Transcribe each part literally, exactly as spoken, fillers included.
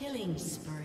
Killing spree.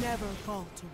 Never falter.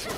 Come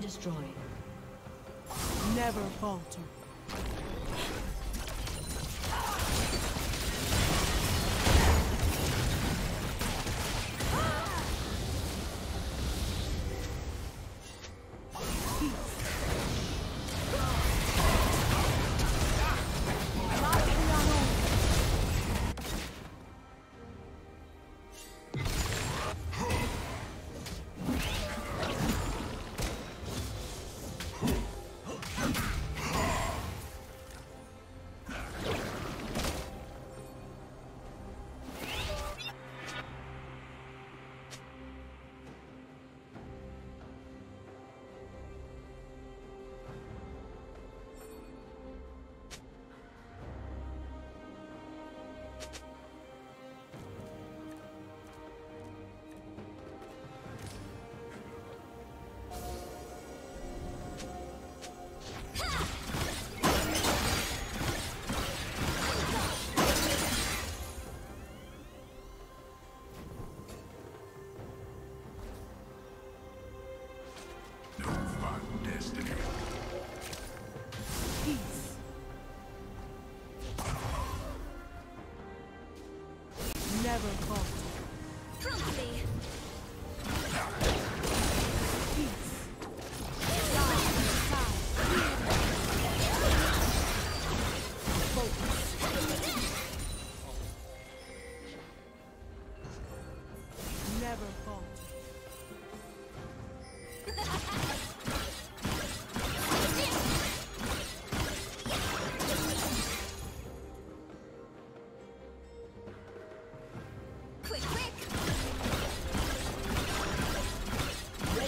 been destroyed. Never falter.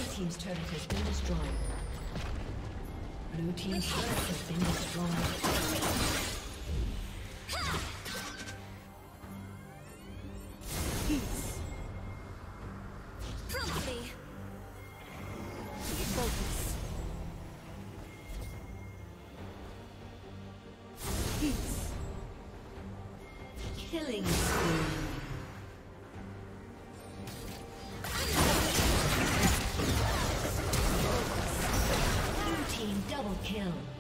Blue team's turret has been destroyed. Blue team's turret has been destroyed. Double kill.